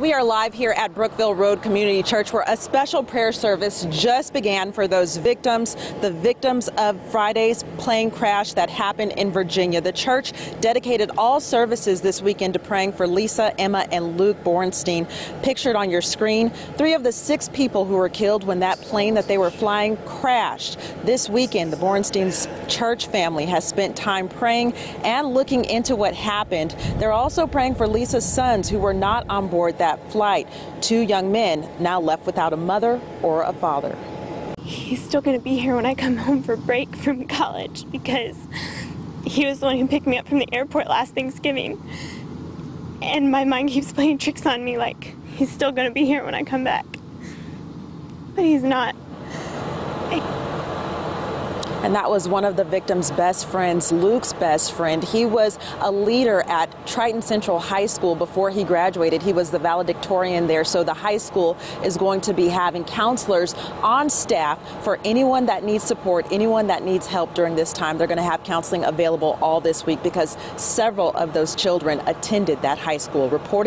We are live here at Brookville Road Community Church, where a special prayer service just began for those victims, the victims of Friday's plane crash that happened in Virginia. The church dedicated all services this weekend to praying for Lisa, Emma, and Luke Borenstein. Pictured on your screen, 3 of the 6 people who were killed when that plane that they were flying crashed. This weekend, the Borenstein's church family has spent time praying and looking into what happened. They're also praying for Lisa's sons who were not on board that flight. 2 young men now left without a mother or a father. He's still going to be here when I come home for break from college, because he was the one who picked me up from the airport last Thanksgiving. And my mind keeps playing tricks on me, like he's still going to be here when I come back. But he's not. And that was one of the victim's best friends, Luke's best friend. He was a leader at Triton Central High School before he graduated. He was the valedictorian there. So the high school is going to be having counselors on staff for anyone that needs support, anyone that needs help during this time. They're going to have counseling available all this week because several of those children attended that high school. Reporting